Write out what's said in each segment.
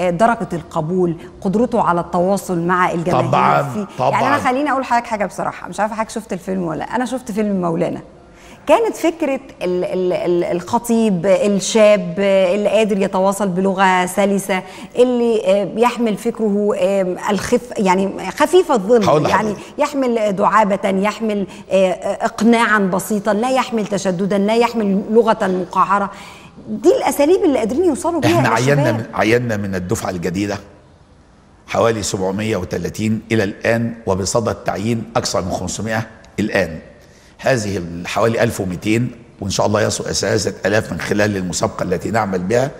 درجة القبول، قدرته على التواصل مع الجماهير. طبعا يعني أنا خليني أقول لحضرتك حاجة بصراحة، مش عارفة حضرتك شفت الفيلم ولا أنا شفت فيلم مولانا. كانت فكرة الخطيب الشاب اللي قادر يتواصل بلغة سلسة، اللي يحمل فكره يعني خفيف الظل، يعني يحمل دعابة، يحمل إقناعا بسيطا، لا يحمل تشددا، لا يحمل لغة مقعرة. دي الاساليب اللي قادرين يوصلوا بيها. احنا عيننا من الدفعه الجديده حوالي 730 الى الان، وبصدد التعيين اكثر من 500 الان. هذه حوالي 1200، وان شاء الله يصل 3000 من خلال المسابقه التي نعمل بها.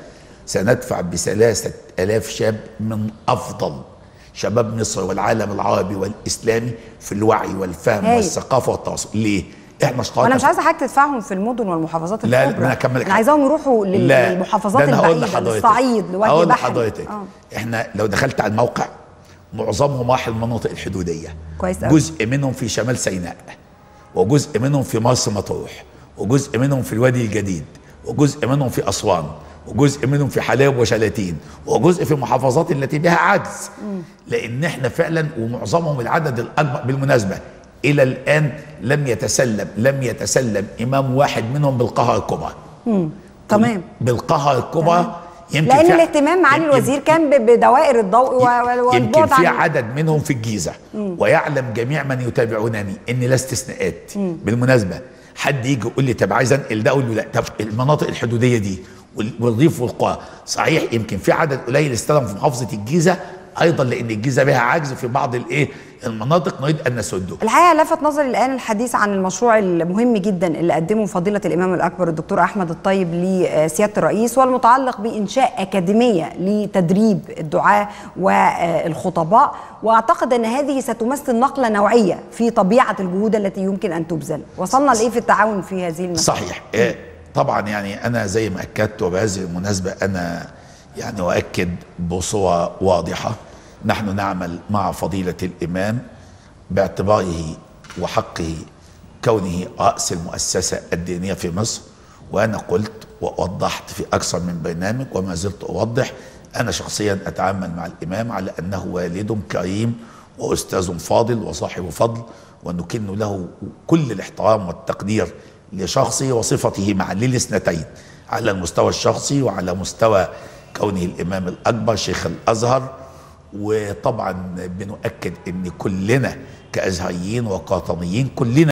سندفع ب 3000 شاب من افضل شباب مصر والعالم العربي والاسلامي في الوعي والفهم والثقافه والتواصل. ليه؟ انا مش عايزه حاجه تدفعهم في المدن والمحافظات الكبرى. لا انا اكمل، انا عايزاهم يروحوا للمحافظات البعيده، للصعيد، لوادي البحر. حضرتك احنا لو دخلت على الموقع معظمهم راح المناطق الحدوديه. كويس أوي. جزء منهم في شمال سيناء، وجزء منهم في مرسى مطروح، وجزء منهم في الوادي الجديد، وجزء منهم في اسوان، وجزء منهم في حلايب وشلاتين، وجزء في المحافظات التي بها عجز. لان احنا فعلا ومعظمهم العدد الاكبر. بالمناسبه إلى الآن لم يتسلم إمام واحد منهم بالقهر الكبرى. تمام. بالقهر الكبرى. يمكن لأن الاهتمام معالي الوزير كان بدوائر الضوء والبعد. يمكن في عدد منهم في الجيزة. ويعلم جميع من يتابعونني إن لا استثناءات. بالمناسبة حد يجي يقول لي طب عايز انقل ده، اقول له لا. طب المناطق الحدودية دي والريف والقرى، صحيح يمكن في عدد قليل استلم في محافظة الجيزة ايضا، لان الجيزه بها عجز في بعض المناطق، نريد ان نسده. الحقيقه لفت نظري الان الحديث عن المشروع المهم جدا اللي قدمه فضيله الامام الاكبر الدكتور احمد الطيب لسياده الرئيس، والمتعلق بانشاء اكاديميه لتدريب الدعاه والخطباء. واعتقد ان هذه ستمثل نقله نوعيه في طبيعه الجهود التي يمكن ان تبذل. وصلنا لايه في التعاون في هذه المساله؟ صحيح. طبعا يعني انا زي ما اكدت، وبهذه المناسبه انا يعني أؤكد بصورة واضحة، نحن نعمل مع فضيلة الإمام باعتباره وحقه كونه رأس المؤسسة الدينية في مصر. وأنا قلت ووضحت في أكثر من برنامج وما زلت أوضح، أنا شخصيا أتعامل مع الإمام على أنه والد كريم وأستاذ فاضل وصاحب فضل، ونكن له كل الاحترام والتقدير لشخصه وصفته معا للاثنتين، على المستوى الشخصي وعلى مستوى كونه الإمام الأكبر شيخ الأزهر. وطبعا بنؤكد أن كلنا كأزهريين وقاطنيين كلنا